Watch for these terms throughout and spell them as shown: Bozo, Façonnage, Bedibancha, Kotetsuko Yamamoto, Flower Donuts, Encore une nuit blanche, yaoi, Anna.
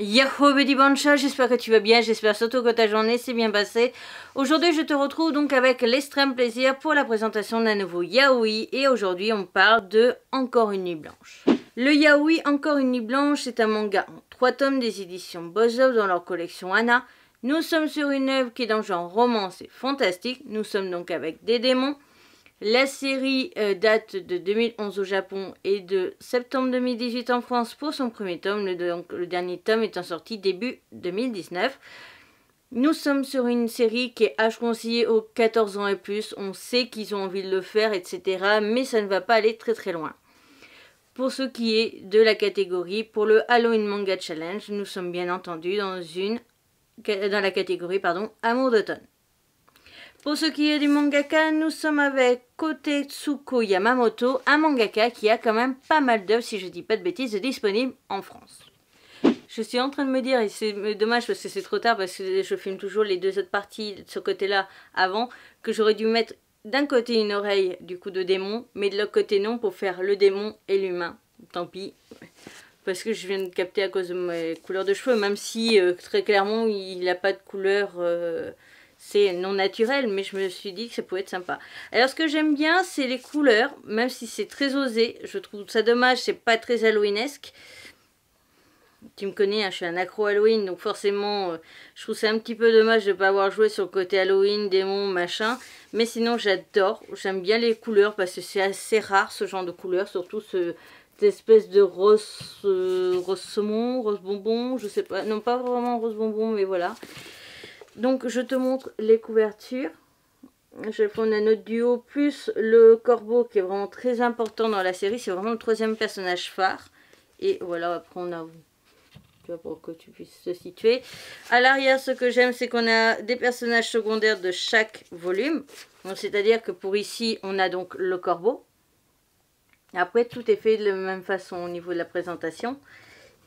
Yahoo Bedibancha, j'espère que tu vas bien, j'espère surtout que ta journée s'est bien passée. Aujourd'hui je te retrouve donc avec l'extrême plaisir pour la présentation d'un nouveau yaoi et aujourd'hui on parle de Encore une nuit blanche. Le yaoi Encore une nuit blanche est un manga en 3 tomes des éditions Bozo dans leur collection Anna. Nous sommes sur une œuvre qui est dans le genre romance et fantastique, nous sommes donc avec des démons. La série date de 2011 au Japon et de septembre 2018 en France pour son premier tome, le dernier tome étant sorti début 2019. Nous sommes sur une série qui est âge conseillé aux 14 ans et plus, on sait qu'ils ont envie de le faire, etc. Mais ça ne va pas aller très très loin. Pour ce qui est de la catégorie, pour le Halloween Manga Challenge, nous sommes bien entendu dans la catégorie Amour d'automne. Pour ce qui est du mangaka, nous sommes avec Kotetsuko Yamamoto, un mangaka qui a quand même pas mal d'œuvres, si je dis pas de bêtises, disponibles en France. Je suis en train de me dire, et c'est dommage parce que c'est trop tard, parce que je filme toujours les deux autres parties de ce côté-là avant, que j'aurais dû mettre d'un côté une oreille du coup de démon, mais de l'autre côté non, pour faire le démon et l'humain. Tant pis, parce que je viens de capter à cause de mes couleurs de cheveux, même si très clairement il n'a pas de couleur... C'est non naturel, mais je me suis dit que ça pouvait être sympa. Alors ce que j'aime bien, c'est les couleurs, même si c'est très osé. Je trouve ça dommage, c'est pas très halloweenesque. Tu me connais, hein, je suis un accro Halloween, donc forcément, je trouve ça un petit peu dommage de ne pas avoir joué sur le côté Halloween, démon, machin. Mais sinon, j'adore, j'aime bien les couleurs, parce que c'est assez rare ce genre de couleurs, surtout cette espèce de rose saumon, rose bonbon, je sais pas, non pas vraiment rose bonbon, mais voilà. Donc je te montre les couvertures, je vais prendre un autre duo, plus le corbeau qui est vraiment très important dans la série, c'est vraiment le troisième personnage phare. Et voilà, après on a, tu vois, pour que tu puisses te situer. À l'arrière, ce que j'aime, c'est qu'on a des personnages secondaires de chaque volume, c'est-à-dire que pour ici, on a donc le corbeau. Après, tout est fait de la même façon au niveau de la présentation.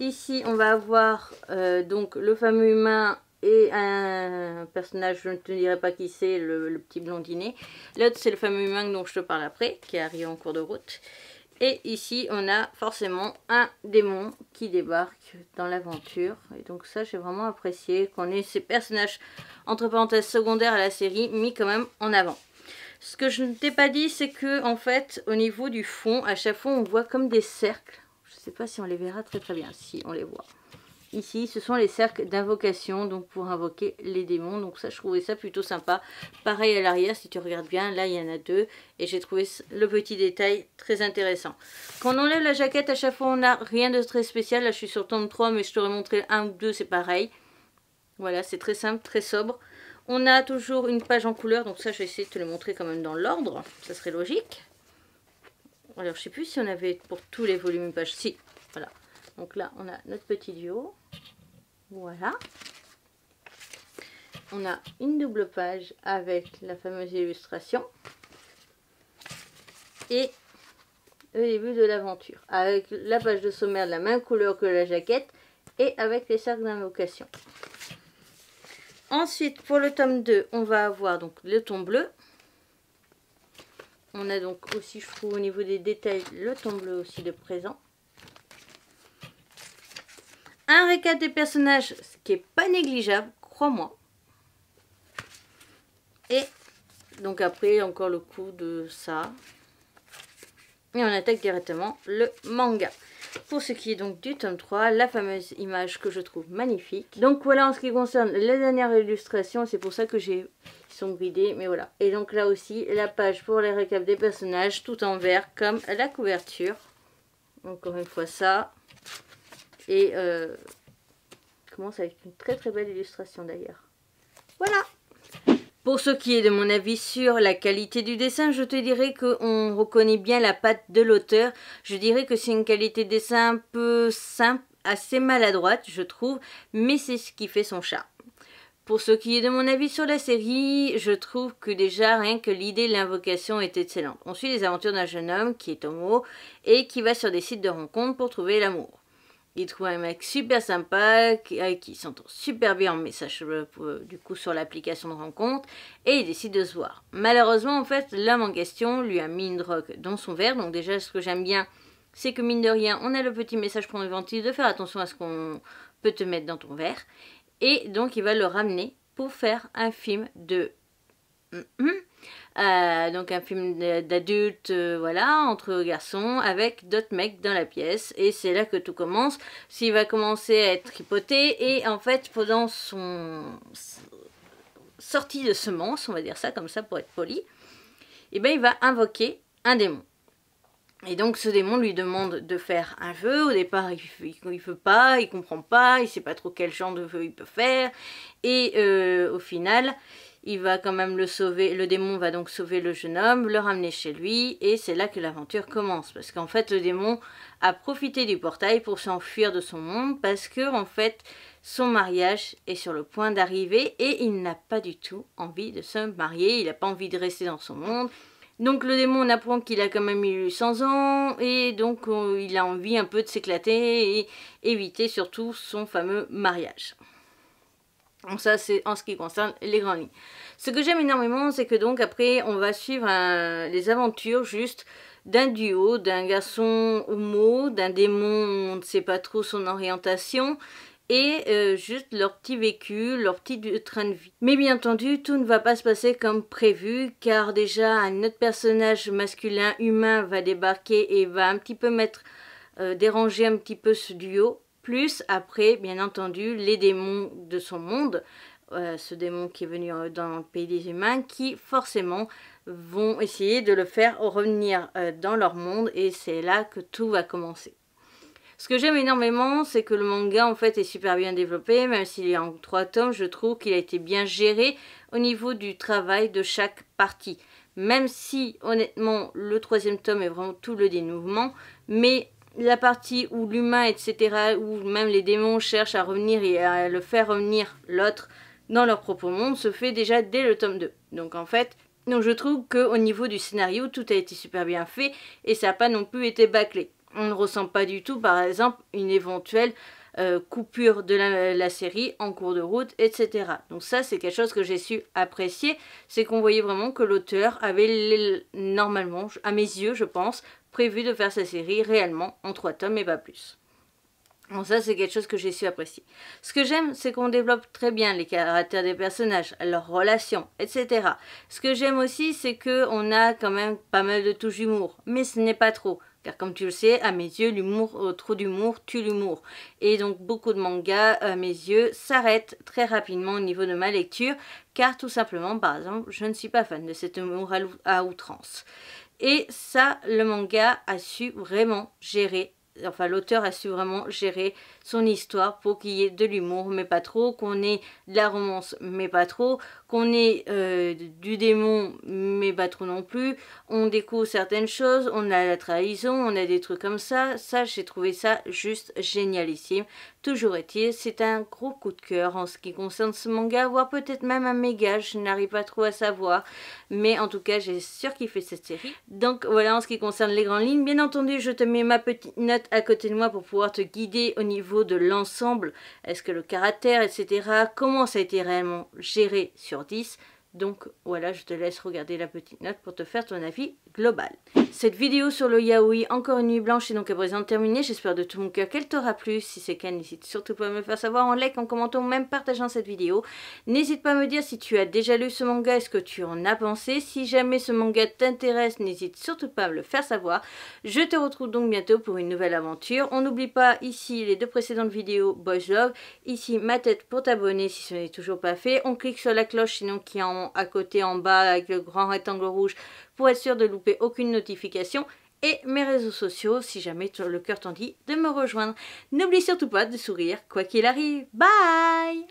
Ici, on va avoir donc le fameux humain, et un personnage, je ne te dirai pas qui c'est, le petit blondinet. L'autre, c'est le fameux humain dont je te parle après, qui arrive en cours de route. Et ici, on a forcément un démon qui débarque dans l'aventure. Et donc ça, j'ai vraiment apprécié qu'on ait ces personnages, entre parenthèses, secondaires à la série, mis quand même en avant. Ce que je ne t'ai pas dit, c'est que en fait, au niveau du fond, à chaque fois, on voit comme des cercles. Je ne sais pas si on les verra très très bien, si on les voit. Ici, ce sont les cercles d'invocation, donc pour invoquer les démons. Donc ça, je trouvais ça plutôt sympa. Pareil à l'arrière, si tu regardes bien, là, il y en a deux. Et j'ai trouvé le petit détail très intéressant. Quand on enlève la jaquette, à chaque fois, on n'a rien de très spécial. Là, je suis sur tome 3, mais je t'aurais montré un ou deux, c'est pareil. Voilà, c'est très simple, très sobre. On a toujours une page en couleur. Donc ça, je vais essayer de te le montrer quand même dans l'ordre. Ça serait logique. Alors, je ne sais plus si on avait pour tous les volumes une page. Si, voilà. Donc là, on a notre petit duo. Voilà. On a une double page avec la fameuse illustration. Et le début de l'aventure. Avec la page de sommaire de la même couleur que la jaquette. Et avec les cercles d'invocation. Ensuite, pour le tome 2, on va avoir donc le ton bleu. On a donc aussi, je trouve, au niveau des détails, le ton bleu aussi de présent. Un récap des personnages, ce qui n'est pas négligeable, crois-moi. Et donc après, encore le coup de ça. Et on attaque directement le manga. Pour ce qui est donc du tome 3, la fameuse image que je trouve magnifique. Donc voilà, en ce qui concerne la dernière illustration, c'est pour ça que j'ai... Ils sont gridés, mais voilà. Et donc là aussi, la page pour les récaps des personnages, tout en vert, comme la couverture. Encore une fois ça. Et commence avec une très très belle illustration d'ailleurs. Voilà. Pour ce qui est de mon avis sur la qualité du dessin, je te dirais qu'on reconnaît bien la patte de l'auteur. Je dirais que c'est une qualité de dessin un peu simple, assez maladroite je trouve, mais c'est ce qui fait son charme. Pour ce qui est de mon avis sur la série, je trouve que déjà rien que l'idée de l'invocation est excellente. On suit les aventures d'un jeune homme qui est homo et qui va sur des sites de rencontres pour trouver l'amour. Il trouve un mec super sympa, avec qui s'entend super bien en message du coup sur l'application de rencontre, et il décide de se voir. Malheureusement, en fait, l'homme en question lui a mis une drogue dans son verre. Donc déjà, ce que j'aime bien, c'est que mine de rien, on a le petit message préventif de faire attention à ce qu'on peux te mettre dans ton verre. Et donc il va le ramener pour faire un film de... donc un film d'adulte, voilà, entre garçons, avec d'autres mecs dans la pièce. Et c'est là que tout commence. S'il va commencer à être tripoté. Et en fait pendant son sortie de semence, on va dire ça comme ça pour être poli, et ben il va invoquer un démon. Et donc ce démon lui demande de faire un vœu. Au départ il veut pas, il comprend pas, il sait pas trop quel genre de vœu il peut faire. Et au final il va quand même le sauver, le démon va donc sauver le jeune homme, le ramener chez lui, et c'est là que l'aventure commence. Parce qu'en fait le démon a profité du portail pour s'enfuir de son monde, parce que en fait son mariage est sur le point d'arriver et il n'a pas du tout envie de se marier, il n'a pas envie de rester dans son monde. Donc le démon, on apprend qu'il a quand même eu 100 ans et donc il a envie un peu de s'éclater et éviter surtout son fameux mariage. Donc ça c'est en ce qui concerne les grandes lignes. Ce que j'aime énormément, c'est que donc après on va suivre les aventures juste d'un duo, d'un garçon homo, d'un démon, on ne sait pas trop son orientation, et juste leur petit vécu, leur petit train de vie. Mais bien entendu, tout ne va pas se passer comme prévu, car déjà un autre personnage masculin humain va débarquer et va un petit peu déranger un petit peu ce duo. Plus après, bien entendu, les démons de son monde, ce démon qui est venu dans le pays des humains, qui forcément vont essayer de le faire revenir dans leur monde, et c'est là que tout va commencer. Ce que j'aime énormément, c'est que le manga en fait est super bien développé, même s'il est en 3 tomes, je trouve qu'il a été bien géré au niveau du travail de chaque partie. Même si honnêtement le 3e tome est vraiment tout le dénouement, mais la partie où l'humain, etc., où même les démons cherchent à revenir et à le faire revenir l'autre dans leur propre monde, se fait déjà dès le tome 2. Donc en fait, donc je trouve qu'au niveau du scénario, tout a été super bien fait et ça n'a pas non plus été bâclé. On ne ressent pas du tout, par exemple, une éventuelle coupure de la série en cours de route, etc. Donc ça, c'est quelque chose que j'ai su apprécier, c'est qu'on voyait vraiment que l'auteur avait, normalement, à mes yeux, je pense, prévu de faire sa série réellement en 3 tomes et pas plus. Bon, ça c'est quelque chose que j'ai su apprécier. Ce que j'aime, c'est qu'on développe très bien les caractères des personnages, leurs relations, etc. Ce que j'aime aussi, c'est qu'on a quand même pas mal de touches d'humour, mais ce n'est pas trop. Car comme tu le sais, à mes yeux, l'humour, trop d'humour tue l'humour. Et donc beaucoup de mangas, à mes yeux, s'arrêtent très rapidement au niveau de ma lecture, car tout simplement, par exemple, je ne suis pas fan de cet humour à outrance. Et ça, le manga a su vraiment gérer, enfin l'auteur a su vraiment gérer son histoire pour qu'il y ait de l'humour mais pas trop, qu'on ait de la romance mais pas trop, qu'on ait du démon mais pas trop non plus, on découvre certaines choses, on a la trahison, on a des trucs comme ça, j'ai trouvé ça juste génialissime. Toujours est-il, c'est un gros coup de cœur en ce qui concerne ce manga, voire peut-être même un méga, je n'arrive pas trop à savoir, mais en tout cas j'ai surkiffé cette série. Donc voilà en ce qui concerne les grandes lignes, bien entendu je te mets ma petite note à côté de moi pour pouvoir te guider au niveau de l'ensemble, est-ce que le caractère, etc., comment ça a été réellement géré sur 10. Donc voilà, je te laisse regarder la petite note pour te faire ton avis global. Cette vidéo sur le yaoi Encore une nuit blanche est donc à présent terminée. J'espère de tout mon cœur qu'elle t'aura plu. Si c'est le cas, n'hésite surtout pas à me le faire savoir en like, en commentant ou même partageant cette vidéo. N'hésite pas à me dire si tu as déjà lu ce manga et ce que tu en as pensé. Si jamais ce manga t'intéresse, n'hésite surtout pas à me le faire savoir. Je te retrouve donc bientôt pour une nouvelle aventure. On n'oublie pas ici les 2 précédentes vidéos Boys Love. Ici ma tête pour t'abonner si ce n'est toujours pas fait. On clique sur la cloche sinon qui est en à côté en bas avec le grand rectangle rouge pour être sûr de louper aucune notification, et mes réseaux sociaux si jamais le cœur t'en dit de me rejoindre. N'oublie surtout pas de sourire quoi qu'il arrive. Bye!